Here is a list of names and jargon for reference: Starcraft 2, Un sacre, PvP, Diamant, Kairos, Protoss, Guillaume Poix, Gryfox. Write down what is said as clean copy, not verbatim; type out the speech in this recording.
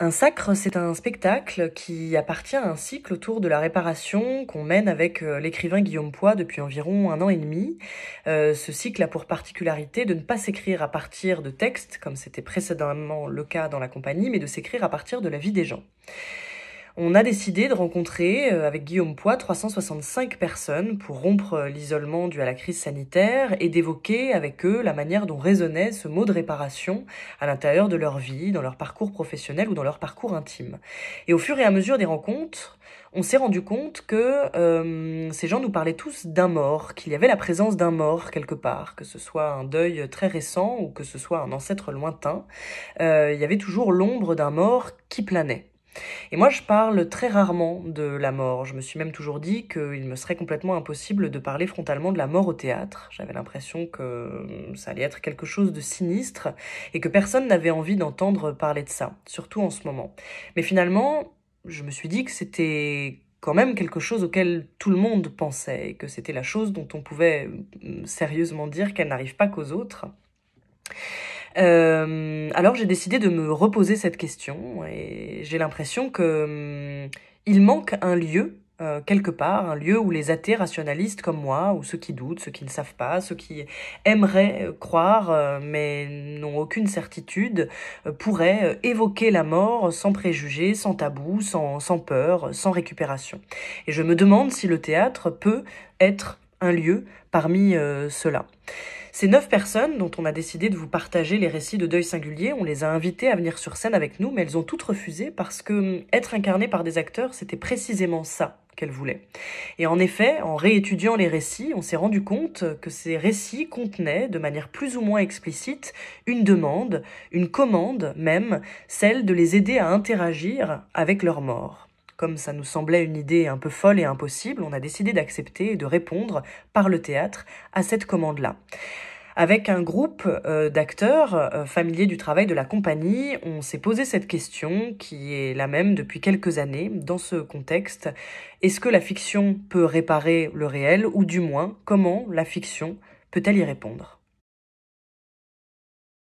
Un sacre, c'est un spectacle qui appartient à un cycle autour de la réparation qu'on mène avec l'écrivain Guillaume Poix depuis environ 1 an et demi. Ce cycle a pour particularité de ne pas s'écrire à partir de textes, comme c'était précédemment le cas dans la compagnie, mais de s'écrire à partir de la vie des gens. On a décidé de rencontrer, avec Guillaume Poix, 365 personnes pour rompre l'isolement dû à la crise sanitaire et d'évoquer avec eux la manière dont résonnait ce mot de réparation à l'intérieur de leur vie, dans leur parcours professionnel ou dans leur parcours intime. Et au fur et à mesure des rencontres, on s'est rendu compte que ces gens nous parlaient tous d'un mort, qu'il y avait la présence d'un mort quelque part, que ce soit un deuil très récent ou que ce soit un ancêtre lointain. Il y avait toujours l'ombre d'un mort qui planait. Et moi, je parle très rarement de la mort. Je me suis même toujours dit qu'il me serait complètement impossible de parler frontalement de la mort au théâtre. J'avais l'impression que ça allait être quelque chose de sinistre et que personne n'avait envie d'entendre parler de ça, surtout en ce moment. Mais finalement, je me suis dit que c'était quand même quelque chose auquel tout le monde pensait et que c'était la chose dont on pouvait sérieusement dire qu'elle n'arrive pas qu'aux autres. Alors j'ai décidé de me reposer cette question et j'ai l'impression que il manque un lieu quelque part, un lieu où les athées rationalistes comme moi, ou ceux qui doutent, ceux qui ne savent pas, ceux qui aimeraient croire mais n'ont aucune certitude, pourraient évoquer la mort sans préjugés, sans tabou, sans peur, sans récupération. Et je me demande si le théâtre peut être un lieu parmi ceux-là. Ces 9 personnes dont on a décidé de vous partager les récits de deuil singulier, on les a invitées à venir sur scène avec nous, mais elles ont toutes refusé parce que être incarnées par des acteurs, c'était précisément ça qu'elles voulaient. Et en effet, en réétudiant les récits, on s'est rendu compte que ces récits contenaient, de manière plus ou moins explicite, une demande, une commande même, celle de les aider à interagir avec leur mort. Comme ça nous semblait une idée un peu folle et impossible, on a décidé d'accepter et de répondre par le théâtre à cette commande-là. Avec un groupe d'acteurs familiers du travail de la compagnie, on s'est posé cette question qui est la même depuis quelques années dans ce contexte. Est-ce que la fiction peut réparer le réel ou du moins, comment la fiction peut-elle y répondre ?